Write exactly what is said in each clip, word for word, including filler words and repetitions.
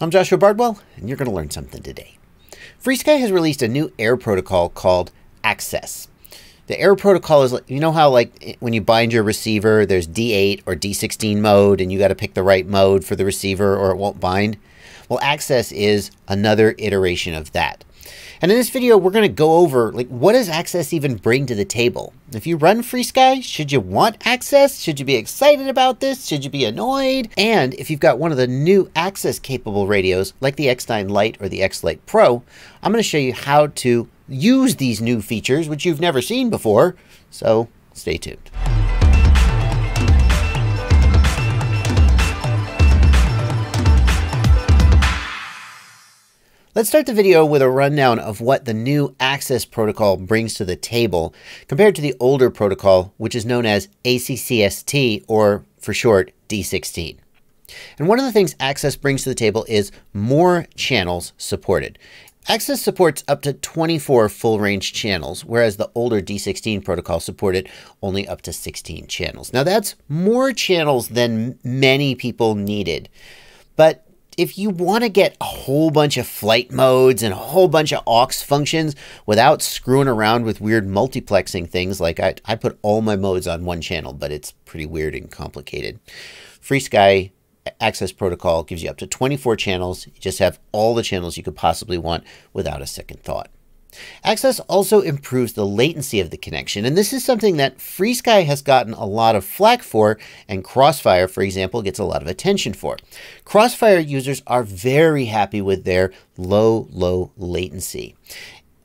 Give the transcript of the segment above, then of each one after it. I'm Joshua Bardwell, and you're going to learn something today. FreeSky has released a new AIR protocol called Access. The AIR protocol is, you know how like when you bind your receiver, there's D eight or D sixteen mode, and you got to pick the right mode for the receiver or it won't bind? Well, Access is another iteration of that. And in this video, we're going to go over, like, what does Access even bring to the table? If you run FreeSky, should you want Access? Should you be excited about this? Should you be annoyed? And if you've got one of the new Access-capable radios, like the X nine Lite or the X-Lite Pro, I'm going to show you how to use these new features, which you've never seen before. So stay tuned. Let's start the video with a rundown of what the new Access protocol brings to the table compared to the older protocol, which is known as A C C S T, or for short, D sixteen. And one of the things Access brings to the table is more channels supported. Access supports up to twenty-four full-range channels, whereas the older D sixteen protocol supported only up to sixteen channels. Now, that's more channels than many people needed, but if you want to get a whole bunch of flight modes and a whole bunch of aux functions without screwing around with weird multiplexing things, like I, I put all my modes on one channel, but it's pretty weird and complicated. FreeSky Access protocol gives you up to twenty-four channels. You just have all the channels you could possibly want without a second thought. Access also improves the latency of the connection, and this is something that FreeSky has gotten a lot of flack for, and Crossfire, for example, gets a lot of attention for. Crossfire users are very happy with their low, low latency.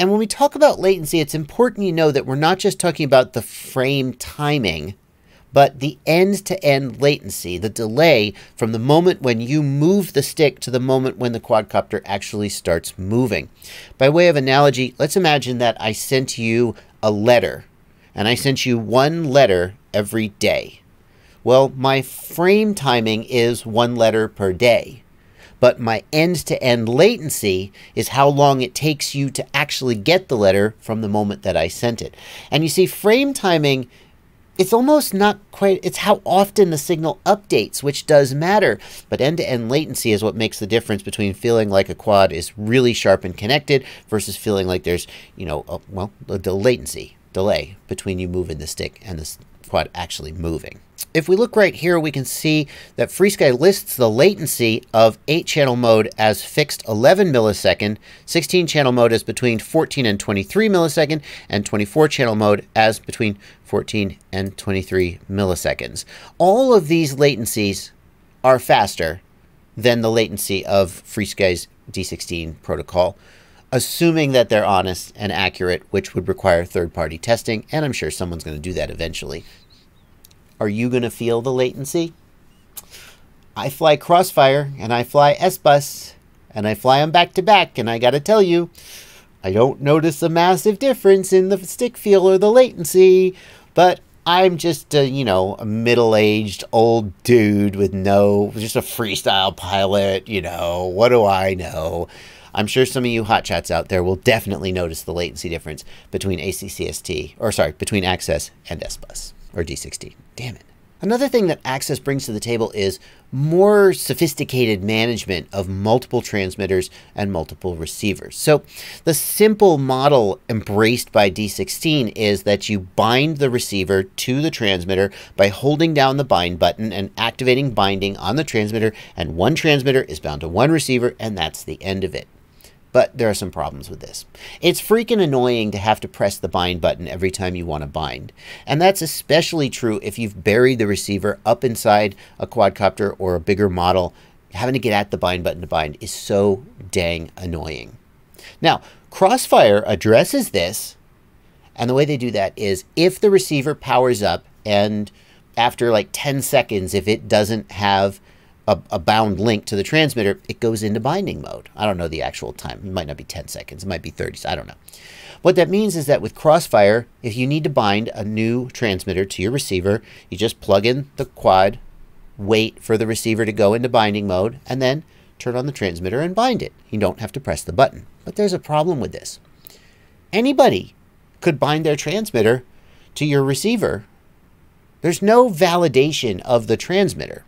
And when we talk about latency, it's important you know that we're not just talking about the frame timing, but the end-to-end latency, the delay from the moment when you move the stick to the moment when the quadcopter actually starts moving. By way of analogy, let's imagine that I sent you a letter, and I sent you one letter every day. Well, my frame timing is one letter per day, but my end-to-end latency is how long it takes you to actually get the letter from the moment that I sent it. And you see, frame timing, it's almost not quite, it's how often the signal updates, which does matter. But end-to-end latency is what makes the difference between feeling like a quad is really sharp and connected versus feeling like there's, you know, a, well, the latency, delay between you moving the stick and the quad actually moving. If we look right here, we can see that FreeSky lists the latency of eight channel mode as fixed eleven millisecond, sixteen channel mode as between fourteen and twenty-three millisecond, and twenty-four channel mode as between fourteen and twenty-three milliseconds. All of these latencies are faster than the latency of FreeSky's D sixteen protocol, assuming that they're honest and accurate, which would require third-party testing, and I'm sure someone's going to do that eventually. Are you going to feel the latency? I fly Crossfire, and I fly SBus, and I fly them back-to-back, and I got to tell you, I don't notice a massive difference in the stick feel or the latency, but I'm just a, you know, a middle-aged old dude with no, just a freestyle pilot, you know, what do I know? I'm sure some of you hotshots out there will definitely notice the latency difference between A C C S T, or sorry, between Access and SBus. Or D sixteen. Damn it. Another thing that Access brings to the table is more sophisticated management of multiple transmitters and multiple receivers. So the simple model embraced by D sixteen is that you bind the receiver to the transmitter by holding down the bind button and activating binding on the transmitter, and one transmitter is bound to one receiver, and that's the end of it. But there are some problems with this. It's freaking annoying to have to press the bind button every time you want to bind. And that's especially true if you've buried the receiver up inside a quadcopter or a bigger model. Having to get at the bind button to bind is so dang annoying. Now, Crossfire addresses this. And the way they do that is if the receiver powers up and after like ten seconds, if it doesn't have a bound link to the transmitter, it goes into binding mode. I don't know the actual time. It might not be ten seconds. It might be thirty. I don't know. What that means is that with Crossfire, if you need to bind a new transmitter to your receiver, you just plug in the quad, wait for the receiver to go into binding mode, and then turn on the transmitter and bind it. You don't have to press the button. But there's a problem with this. Anybody could bind their transmitter to your receiver. There's no validation of the transmitter.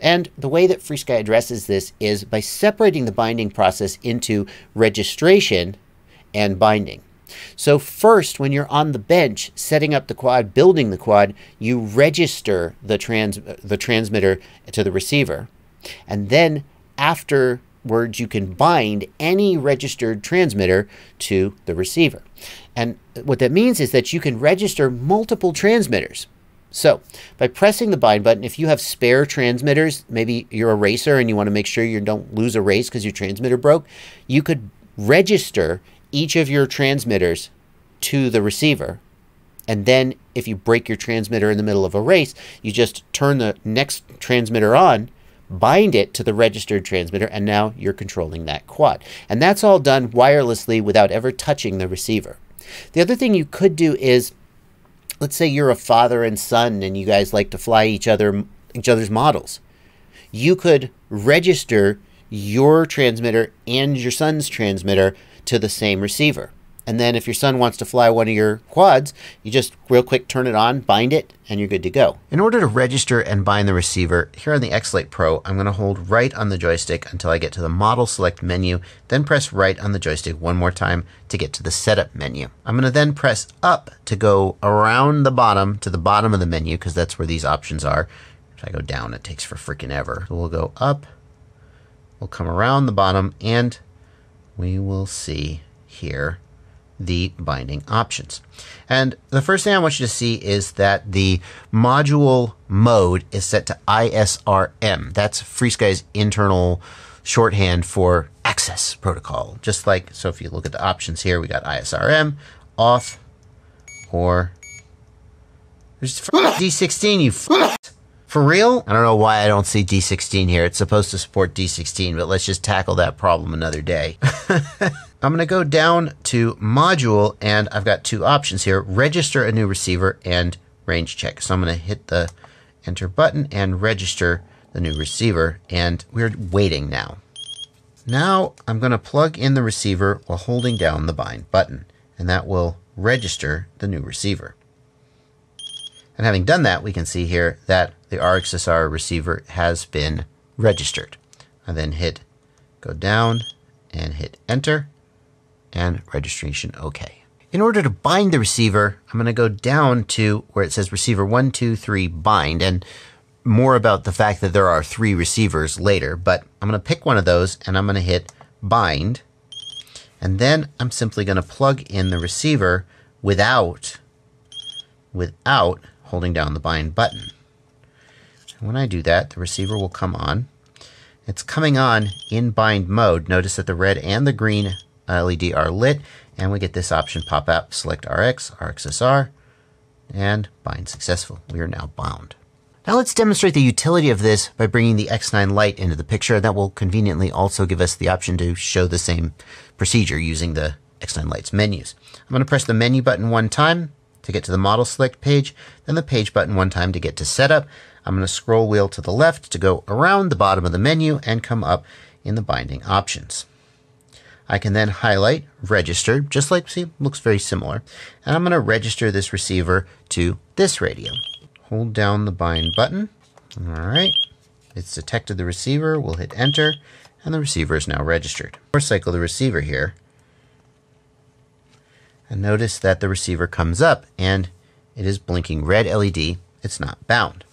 And the way that FreeSky addresses this is by separating the binding process into registration and binding. So first, when you're on the bench setting up the quad, building the quad, you register the trans the transmitter to the receiver. And then afterwards you can bind any registered transmitter to the receiver. And what that means is that you can register multiple transmitters. So by pressing the bind button, if you have spare transmitters, maybe you're a racer and you want to make sure you don't lose a race because your transmitter broke, you could register each of your transmitters to the receiver. And then if you break your transmitter in the middle of a race, you just turn the next transmitter on, bind it to the registered transmitter, and now you're controlling that quad. And that's all done wirelessly without ever touching the receiver. The other thing you could do is, let's say you're a father and son and you guys like to fly each other each other's models. You could register your transmitter and your son's transmitter to the same receiver. And then if your son wants to fly one of your quads, you just real quick turn it on, bind it, and you're good to go. In order to register and bind the receiver, here on the X-Lite Pro, I'm going to hold right on the joystick until I get to the Model Select menu, then press right on the joystick one more time to get to the Setup menu. I'm going to then press up to go around the bottom to the bottom of the menu because that's where these options are. If I go down, it takes for freaking ever. So we'll go up, we'll come around the bottom, and we will see here the binding options. And the first thing I want you to see is that the module mode is set to I S R M. That's FreeSky's internal shorthand for Access protocol. Just like, so if you look at the options here, we got I S R M, off, or there's D sixteen, you f***ed. For real? I don't know why I don't see D sixteen here. It's supposed to support D sixteen, but let's just tackle that problem another day. I'm going to go down to module, and I've got two options here, register a new receiver and range check. So I'm going to hit the enter button and register the new receiver, and we're waiting now. Now I'm going to plug in the receiver while holding down the bind button, and that will register the new receiver. And having done that, we can see here that the R X S R receiver has been registered. I then hit go down and hit enter and registration OK. In order to bind the receiver, I'm going to go down to where it says receiver one, two, three, bind, and more about the fact that there are three receivers later, but I'm going to pick one of those and I'm going to hit bind. And then I'm simply going to plug in the receiver without, without holding down the bind button. And when I do that, the receiver will come on. It's coming on in bind mode. Notice that the red and the green L E D are lit, and we get this option pop up, select R X, R X S R, and bind successful. We are now bound. Now let's demonstrate the utility of this by bringing the X nine Lite into the picture. That will conveniently also give us the option to show the same procedure using the X nine Lite's menus. I'm going to press the menu button one time to get to the model select page, then the page button one time to get to setup. I'm going to scroll wheel to the left to go around the bottom of the menu and come up in the binding options. I can then highlight register, just like, see, looks very similar. And I'm going to register this receiver to this radio. Hold down the bind button. All right. It's detected the receiver. We'll hit enter, and the receiver is now registered. Recycle the receiver here. And notice that the receiver comes up and it is blinking red L E D. It's not bound.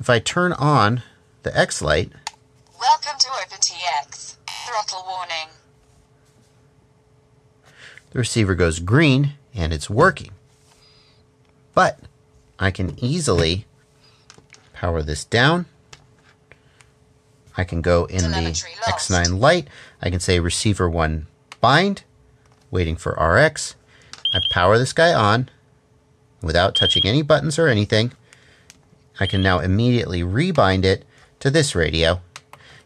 If I turn on the X-Lite, welcome to OpenTX. Throttle warning. The receiver goes green and it's working. But I can easily power this down. I can go in the X nine Lite. I can say receiver one bind, waiting for R X. I power this guy on without touching any buttons or anything. I can now immediately rebind it to this radio,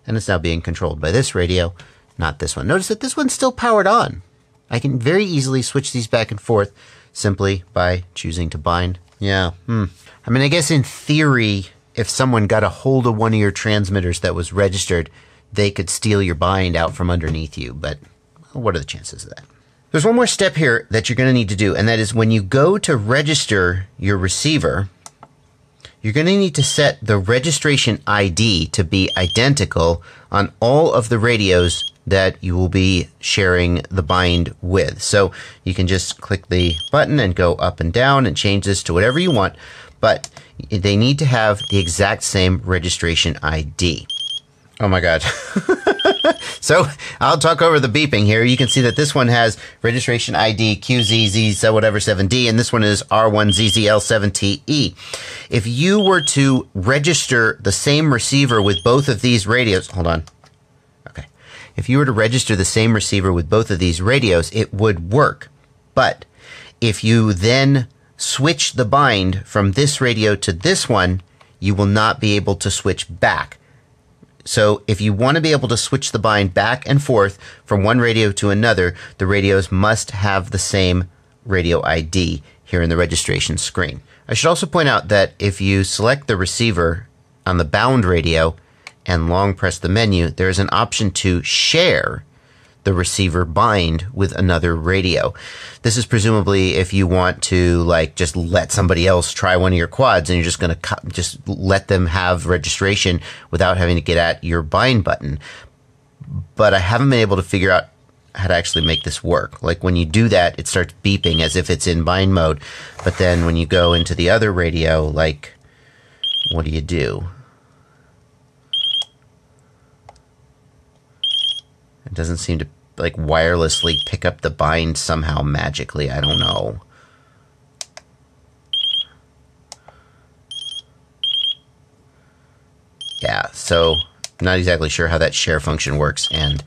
and it's now being controlled by this radio, not this one. Notice that this one's still powered on. I can very easily switch these back and forth simply by choosing to bind. Yeah, hmm. I mean, I guess in theory, if someone got a hold of one of your transmitters that was registered, they could steal your bind out from underneath you, but what are the chances of that? There's one more step here that you're going to need to do, and that is when you go to register your receiver, you're going to need to set the registration I D to be identical on all of the radios that you will be sharing the bind with. So you can just click the button and go up and down and change this to whatever you want, but they need to have the exact same registration I D. Oh my God. So I'll talk over the beeping here. You can see that this one has registration I D Q Z Z whatever seven D, and this one is R one Z Z L seven T E. If you were to register the same receiver with both of these radios, hold on. Okay. If you were to register the same receiver with both of these radios, it would work. But if you then switch the bind from this radio to this one, you will not be able to switch back. So if you want to be able to switch the bind back and forth from one radio to another, the radios must have the same radio I D here in the registration screen. I should also point out that if you select the receiver on the bound radio and long press the menu, there is an option to share the receiver bind with another radio. This is presumably if you want to like just let somebody else try one of your quads and you're just going to just let them have registration without having to get at your bind button. But I haven't been able to figure out how to actually make this work. Like when you do that, it starts beeping as if it's in bind mode. But then when you go into the other radio, like what do you do? It doesn't seem to like wirelessly pick up the bind somehow magically. I don't know. Yeah, so not exactly sure how that share function works, and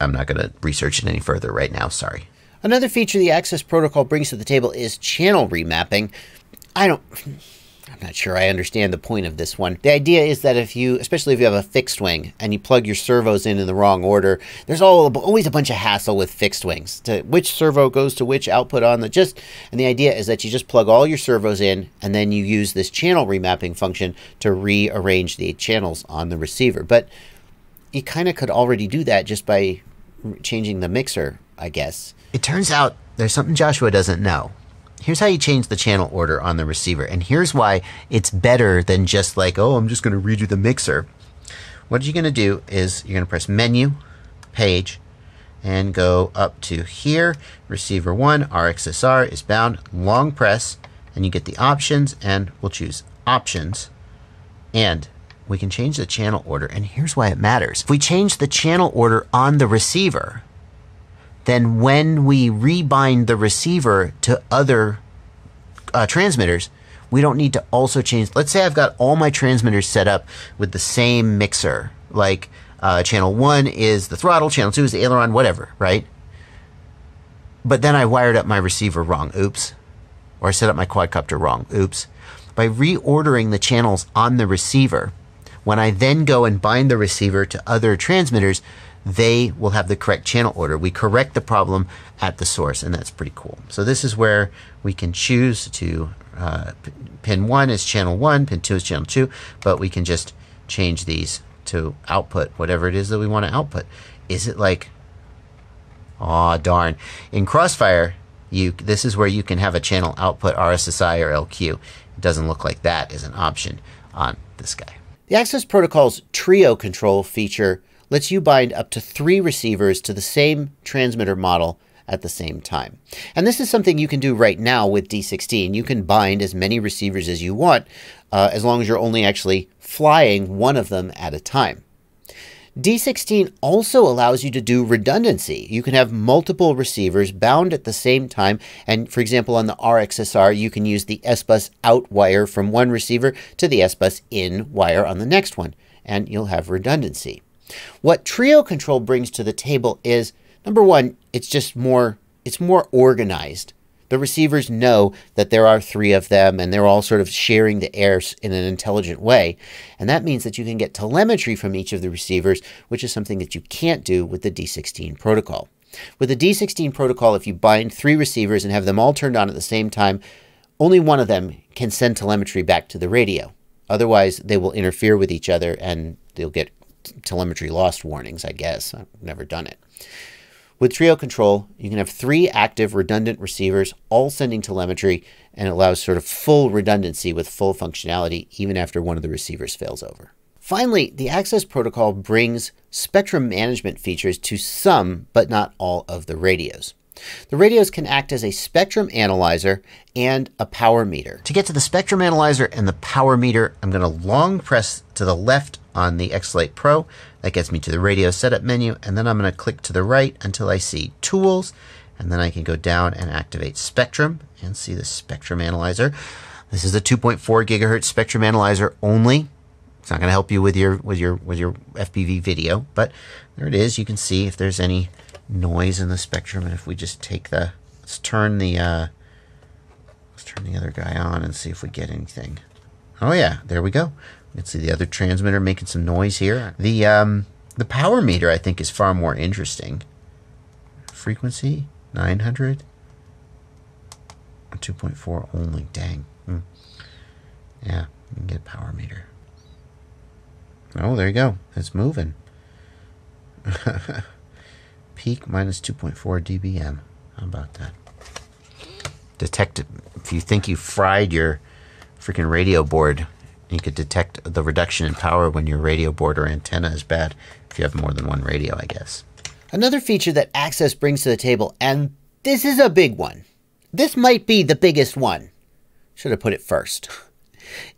I'm not going to research it any further right now. Sorry. Another feature the Access protocol brings to the table is channel remapping. I don't... I'm not sure I understand the point of this one. The idea is that if you, especially if you have a fixed wing and you plug your servos in in the wrong order, there's always a bunch of hassle with fixed wings to which servo goes to which output on the just. And the idea is that you just plug all your servos in and then you use this channel remapping function to rearrange the channels on the receiver. But you kind of could already do that just by changing the mixer, I guess. It turns out there's something Joshua doesn't know. Here's how you change the channel order on the receiver. And here's why it's better than just like, oh, I'm just going to redo the mixer. What you're going to do is you're going to press menu, page, and go up to here. Receiver one, R X S R is bound, long press, and you get the options, and we'll choose options. And we can change the channel order. And here's why it matters. If we change the channel order on the receiver, then when we rebind the receiver to other uh, transmitters, we don't need to also change. Let's say I've got all my transmitters set up with the same mixer, like uh, channel one is the throttle, channel two is the aileron, whatever, right? But then I wired up my receiver wrong, oops. Or I set up my quadcopter wrong, oops. By reordering the channels on the receiver, when I then go and bind the receiver to other transmitters, they will have the correct channel order. We correct the problem at the source, and that's pretty cool. So this is where we can choose to, uh, pin one is channel one, pin two is channel two, but we can just change these to output whatever it is that we want to output. Is it like, aw, darn. In Crossfire, you this is where you can have a channel output R S S I or L Q. It doesn't look like that is an option on this guy. The Access protocol's trio control feature lets you bind up to three receivers to the same transmitter model at the same time. And this is something you can do right now with D sixteen. You can bind as many receivers as you want, uh, as long as you're only actually flying one of them at a time. D sixteen also allows you to do redundancy. You can have multiple receivers bound at the same time. And for example, on the R X S R, you can use the SBus out wire from one receiver to the SBus in wire on the next one, and you'll have redundancy. What trio control brings to the table is, number one, it's just more, it's more organized. The receivers know that there are three of them and they're all sort of sharing the air in an intelligent way. And that means that you can get telemetry from each of the receivers, which is something that you can't do with the D sixteen protocol. With the D sixteen protocol, if you bind three receivers and have them all turned on at the same time, only one of them can send telemetry back to the radio. Otherwise, they will interfere with each other and they'll get telemetry lost warnings, I guess. I've never done it. With Trio Control, you can have three active redundant receivers all sending telemetry, and it allows sort of full redundancy with full functionality even after one of the receivers fails over. Finally, the Access protocol brings spectrum management features to some but not all of the radios. The radios can act as a spectrum analyzer and a power meter. To get to the spectrum analyzer and the power meter, I'm going to long press to the left on the X-Lite Pro. That gets me to the radio setup menu, and then I'm going to click to the right until I see tools, and then I can go down and activate spectrum and see the spectrum analyzer. This is a two point four gigahertz spectrum analyzer only. It's not going to help you with your with your with your F P V video, but there it is. You can see if there's any noise in the spectrum, and if we just take the let's turn the uh let's turn the other guy on and see if we get anything. Oh yeah, there we go. You can see the other transmitter making some noise here. The um the power meter I think is far more interesting. Frequency nine hundred, two point four only. Dang. Mm. Yeah, you can get a power meter. Oh, there you go. It's moving. Peak minus two point four dBm. How about that? Detect it. If you think you fried your freaking radio board, you could detect the reduction in power when your radio board or antenna is bad. If you have more than one radio, I guess. Another feature that Access brings to the table, and this is a big one. This might be the biggest one. Should have put it first.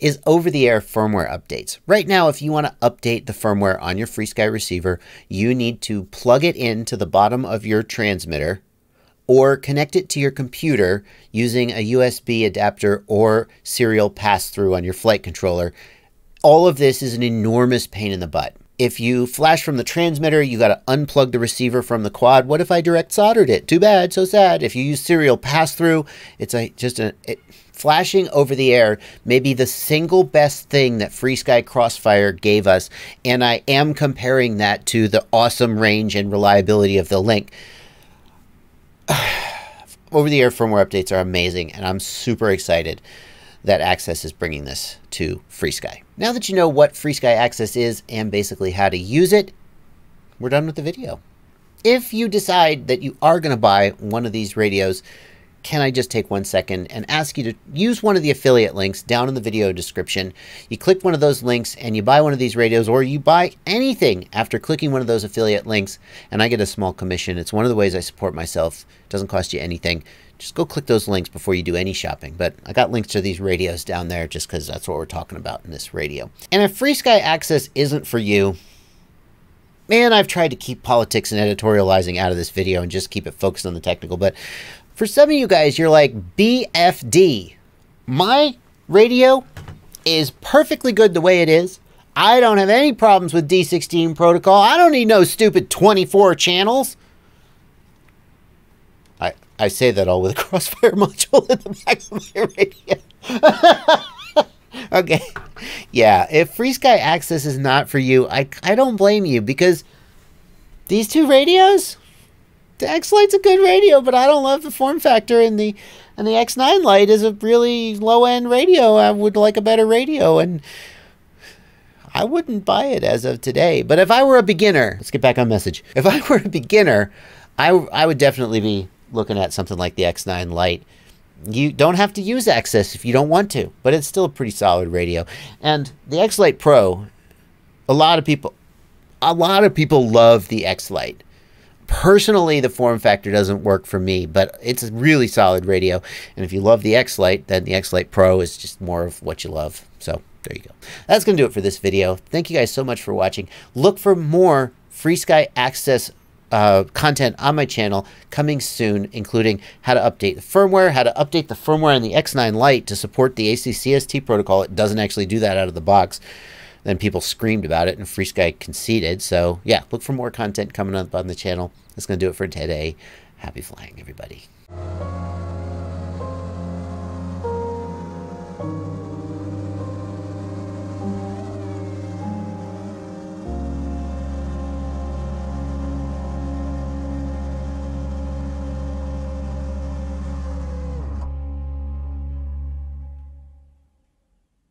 Is over-the-air firmware updates. Right now, if you want to update the firmware on your FreeSky receiver, you need to plug it into the bottom of your transmitter or connect it to your computer using a U S B adapter or serial pass-through on your flight controller. All of this is an enormous pain in the butt. If you flash from the transmitter, you got to unplug the receiver from the quad. What if I direct soldered it? Too bad, so sad. If you use serial pass-through, it's a, just a... It, flashing over the air may be the single best thing that FreeSky Crossfire gave us, and I am comparing that to the awesome range and reliability of the Link. Over-the-air firmware updates are amazing, and I'm super excited that Access is bringing this to FreeSky. Now that you know what FreeSky Access is and basically how to use it, we're done with the video. If you decide that you are going to buy one of these radios, can I just take one second and ask you to use one of the affiliate links down in the video description. You click one of those links and you buy one of these radios, or you buy anything after clicking one of those affiliate links, and I get a small commission. It's one of the ways I support myself. It doesn't cost you anything. Just go click those links before you do any shopping. But I got links to these radios down there just because that's what we're talking about in this radio. And if FreeSky Access isn't for you, man, I've tried to keep politics and editorializing out of this video and just keep it focused on the technical, but for some of you guys, you're like, B F D, my radio is perfectly good the way it is. I don't have any problems with D sixteen protocol. I don't need no stupid twenty-four channels. I, I say that all with a Crossfire module in the back of my radio. Okay. Yeah, if FreeSky Access is not for you, I, I don't blame you, because these two radios... The X-Lite's a good radio, but I don't love the form factor, and the and the X nine Lite is a really low-end radio. I would like a better radio, and I wouldn't buy it as of today. But if I were a beginner, let's get back on message. If I were a beginner, I, I would definitely be looking at something like the X nine Lite. You don't have to use Access if you don't want to, but it's still a pretty solid radio. And the X-Lite Pro, a lot of people, a lot of people love the X-Lite. Personally, the form factor doesn't work for me, but it's a really solid radio. And if you love the X-Lite, then the X-Lite Pro is just more of what you love. So there you go. That's going to do it for this video. Thank you guys so much for watching. Look for more FreeSky Access uh, content on my channel coming soon, including how to update the firmware, how to update the firmware on the X nine Lite to support the A C C S T protocol. It doesn't actually do that out of the box. Then people screamed about it and FreeSky conceded. So yeah, look for more content coming up on the channel. That's going to do it for today. Happy flying, everybody.